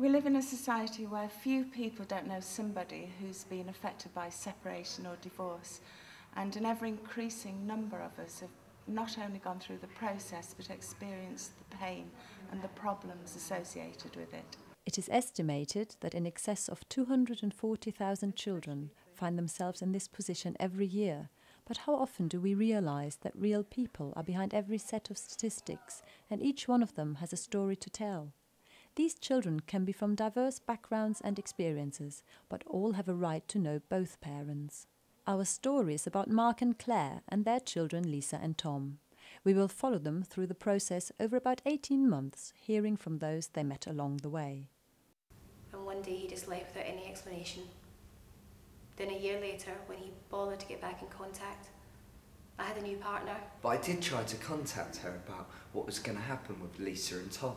We live in a society where few people don't know somebody who's been affected by separation or divorce, and an ever-increasing number of us have not only gone through the process but experienced the pain and the problems associated with it. It is estimated that in excess of 240,000 children find themselves in this position every year, but how often do we realise that real people are behind every set of statistics and each one of them has a story to tell? These children can be from diverse backgrounds and experiences, but all have a right to know both parents. Our story is about Mark and Claire and their children Lisa and Tom. We will follow them through the process over about 18 months, hearing from those they met along the way. And one day he just left without any explanation. Then a year later, when he bothered to get back in contact, I had a new partner. But I did try to contact her about what was going to happen with Lisa and Tom,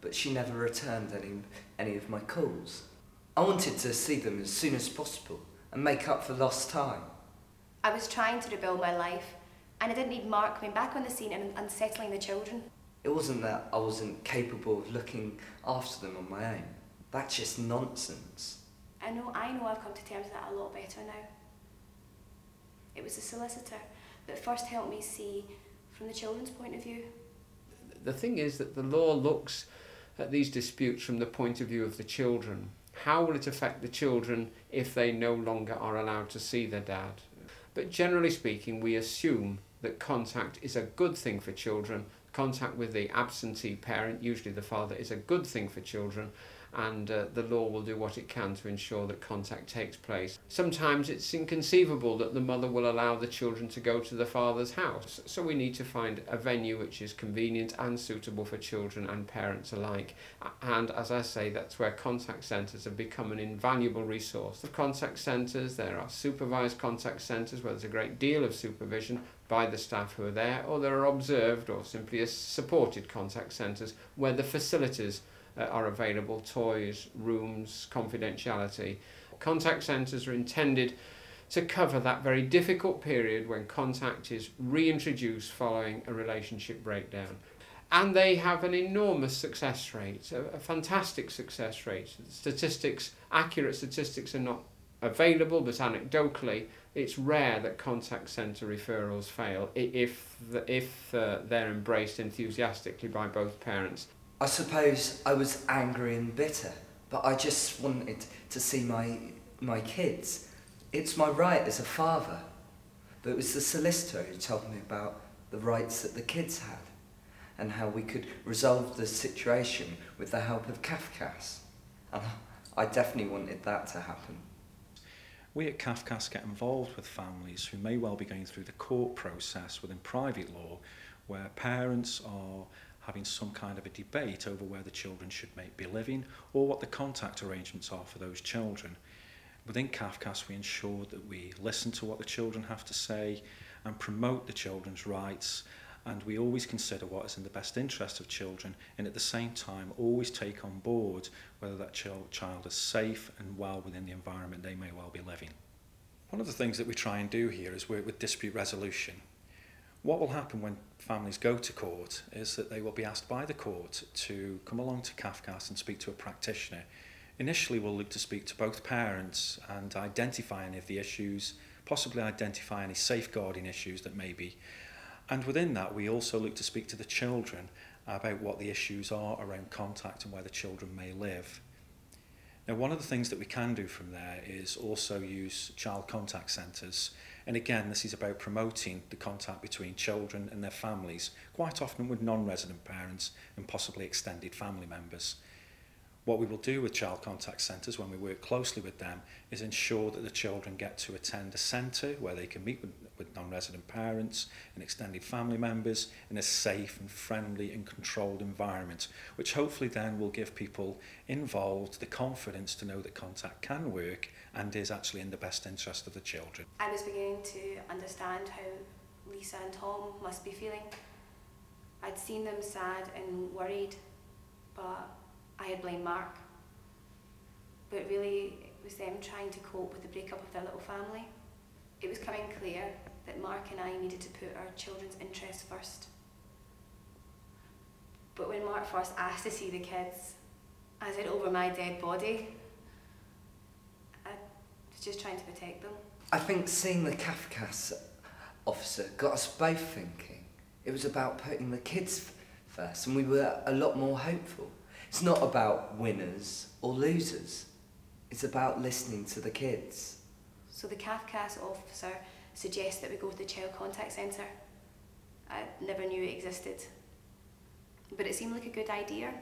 but she never returned any of my calls. I wanted to see them as soon as possible and make up for lost time. I was trying to rebuild my life, and I didn't need Mark coming back on the scene and unsettling the children. It wasn't that I wasn't capable of looking after them on my own. That's just nonsense. I know I've come to terms with that a lot better now. It was the solicitor that first helped me see from the children's point of view. The thing is that the law looks at these disputes from the point of view of the children. How will it affect the children if they no longer are allowed to see their dad? But generally speaking, we assume that contact is a good thing for children. Contact with the absentee parent, usually the father, is a good thing for children, and the law will do what it can to ensure that contact takes place. Sometimes it's inconceivable that the mother will allow the children to go to the father's house, so we need to find a venue which is convenient and suitable for children and parents alike. And as I say, that's where contact centres have become an invaluable resource. The contact centres, there are supervised contact centres where there's a great deal of supervision by the staff who are there, or there are observed or simply supported contact centres where the facilities are available, toys, rooms, confidentiality. Contact centres are intended to cover that very difficult period when contact is reintroduced following a relationship breakdown. And they have an enormous success rate, a fantastic success rate. Statistics, accurate statistics are not available, but anecdotally it's rare that contact centre referrals fail if they're embraced enthusiastically by both parents. I suppose I was angry and bitter, but I just wanted to see my kids. It's my right as a father, but it was the solicitor who told me about the rights that the kids had and how we could resolve the situation with the help of CAFCASS. And I definitely wanted that to happen. We at CAFCASS get involved with families who may well be going through the court process within private law where parents are having some kind of a debate over where the children should be living or what the contact arrangements are for those children. Within CAFCASS we ensure that we listen to what the children have to say and promote the children's rights, and we always consider what is in the best interest of children, and at the same time always take on board whether that child is safe and well within the environment they may well be living. One of the things that we try and do here is work with dispute resolution. What will happen when families go to court is that they will be asked by the court to come along to CAFCASS and speak to a practitioner. Initially we'll look to speak to both parents and identify any of the issues, possibly identify any safeguarding issues that may be. And within that we also look to speak to the children about what the issues are around contact and where the children may live. Now, one of the things that we can do from there is also use child contact centres, and again this is about promoting the contact between children and their families, quite often with non-resident parents and possibly extended family members. What we will do with child contact centres when we work closely with them is ensure that the children get to attend a centre where they can meet with non-resident parents and extended family members in a safe and friendly and controlled environment, which hopefully then will give people involved the confidence to know that contact can work and is actually in the best interest of the children. I was beginning to understand how Lisa and Tom must be feeling. I'd seen them sad and worried, but I had blamed Mark, but really it was them trying to cope with the breakup of their little family. It was coming clear that Mark and I needed to put our children's interests first. But when Mark first asked to see the kids, as in over my dead body. I was just trying to protect them. I think seeing the CAFCASS officer got us both thinking. It was about putting the kids first, and we were a lot more hopeful. It's not about winners or losers. It's about listening to the kids. So the CAFCASS officer suggests that we go to the Child Contact Centre. I never knew it existed, but it seemed like a good idea.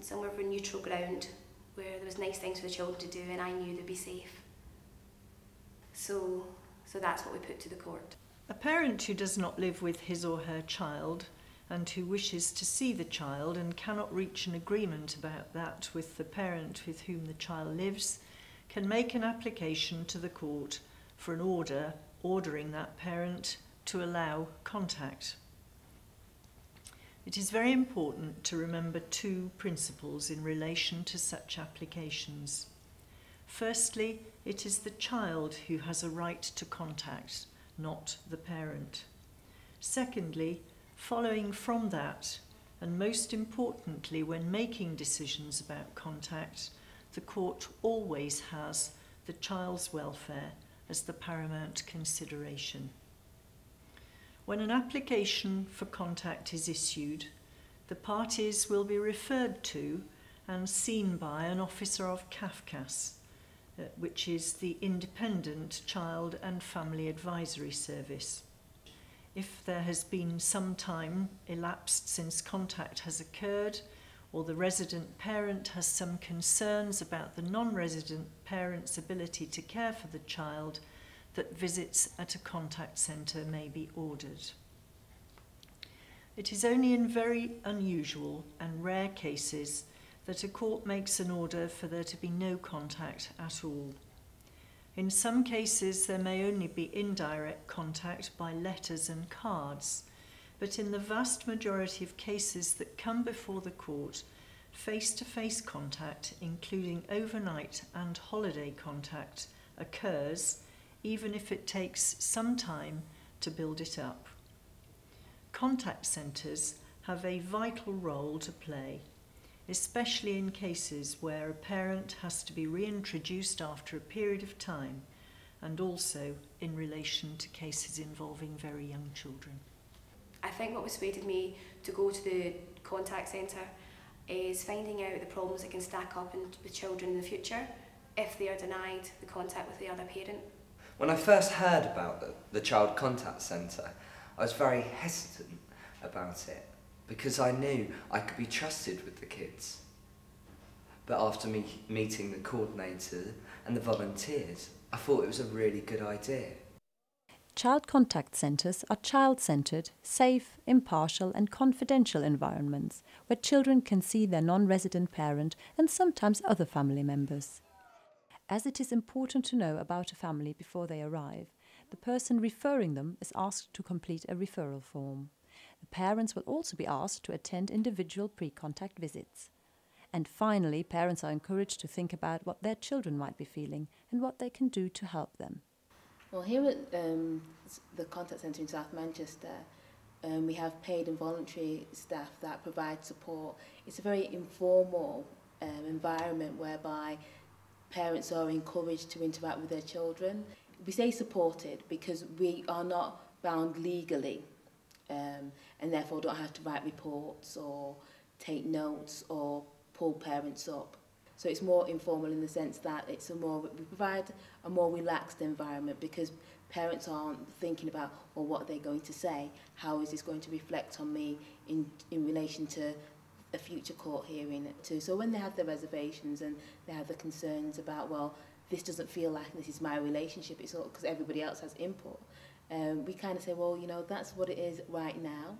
Somewhere for neutral ground where there was nice things for the children to do, and I knew they'd be safe. So that's what we put to the court. A parent who does not live with his or her child and who wishes to see the child and cannot reach an agreement about that with the parent with whom the child lives can make an application to the court for an order ordering that parent to allow contact. It is very important to remember two principles in relation to such applications. Firstly, it is the child who has a right to contact, not the parent. Secondly, following from that, and most importantly when making decisions about contact, the court always has the child's welfare as the paramount consideration. When an application for contact is issued, the parties will be referred to and seen by an officer of CAFCASS, which is the Independent Child and Family Advisory Service. If there has been some time elapsed since contact has occurred, or the resident parent has some concerns about the non-resident parent's ability to care for the child, that visits at a contact centre may be ordered. It is only in very unusual and rare cases that a court makes an order for there to be no contact at all. In some cases there may only be indirect contact by letters and cards, but in the vast majority of cases that come before the court, face-to-face contact, including overnight and holiday contact, occurs, even if it takes some time to build it up. Contact centres have a vital role to play, especially in cases where a parent has to be reintroduced after a period of time, and also in relation to cases involving very young children. I think what persuaded me to go to the contact centre is finding out the problems that can stack up with children in the future if they are denied the contact with the other parent. When I first heard about the Child Contact Centre, I was very hesitant about it because I knew I could be trusted with the kids. But after meeting the coordinator and the volunteers, I thought it was a really good idea. Child Contact Centres are child-centred, safe, impartial and confidential environments where children can see their non-resident parent and sometimes other family members. As it is important to know about a family before they arrive, the person referring them is asked to complete a referral form. The parents will also be asked to attend individual pre-contact visits. And finally, parents are encouraged to think about what their children might be feeling and what they can do to help them. Well, here at the contact centre in South Manchester, we have paid and voluntary staff that provide support. It's a very informal environment whereby parents are encouraged to interact with their children. We say supported because we are not bound legally and therefore don't have to write reports or take notes or pull parents up. So it's more informal in the sense that it's we provide a more relaxed environment because parents aren't thinking about, well, what they're going to say, how is this going to reflect on me in relation to a future court hearing too. So when they have their reservations and they have the concerns about, well, this doesn't feel like this is my relationship, it's all because everybody else has input, we kind of say, well, you know, that's what it is right now,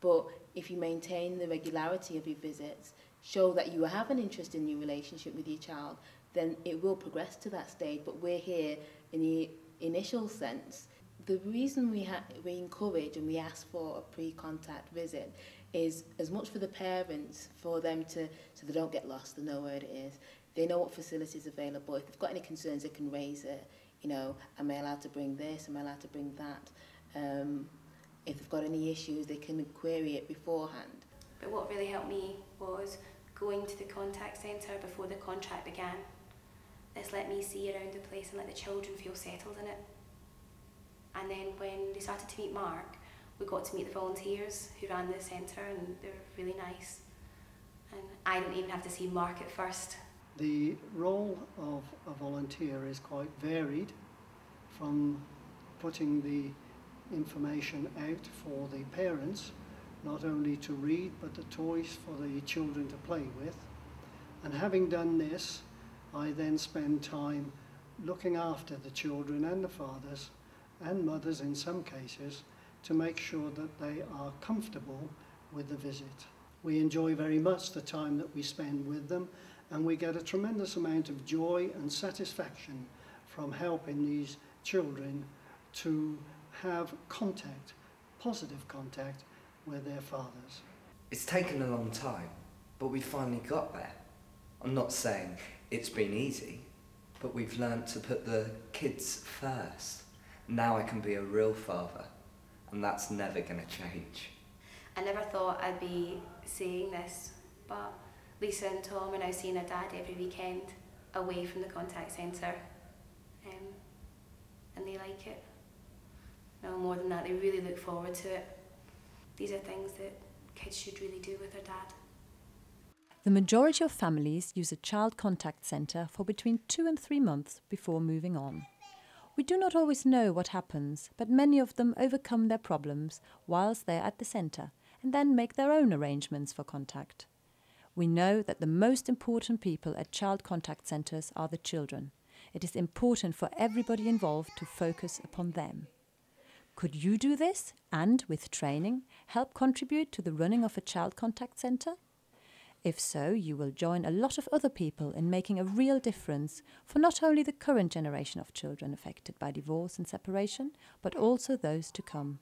but if you maintain the regularity of your visits, show that you have an interest in your relationship with your child, then it will progress to that stage. But we're here in the initial sense. The reason we encourage and we ask for a pre-contact visit is as much for the parents, for them so they don't get lost, they know where it is, they know what facilities are available, if they've got any concerns they can raise it, you know, am I allowed to bring this, am I allowed to bring that, if they've got any issues they can query it beforehand. But what really helped me was going to the contact centre before the contract began. This let me see around the place and let the children feel settled in it. And then when they started to meet Mark, we got to meet the volunteers who ran the centre, and they were really nice. And I didn't even have to see Mark at first. The role of a volunteer is quite varied, from putting the information out for the parents, not only to read but the toys for the children to play with. And having done this, I then spend time looking after the children and the fathers and mothers in some cases to make sure that they are comfortable with the visit. We enjoy very much the time that we spend with them, and we get a tremendous amount of joy and satisfaction from helping these children to have contact, positive contact, with their fathers. It's taken a long time, but we finally got there. I'm not saying it's been easy, but we've learned to put the kids first. Now I can be a real father, and that's never going to change. I never thought I'd be saying this, but Lisa and Tom are now seeing their dad every weekend away from the contact centre, and they like it. No more than that, they really look forward to it. These are things that kids should really do with their dad. The majority of families use a child contact centre for between 2 and 3 months before moving on. We do not always know what happens, but many of them overcome their problems whilst they're at the centre and then make their own arrangements for contact. We know that the most important people at child contact centres are the children. It is important for everybody involved to focus upon them. Could you do this and, with training, help contribute to the running of a child contact centre? If so, you will join a lot of other people in making a real difference for not only the current generation of children affected by divorce and separation, but also those to come.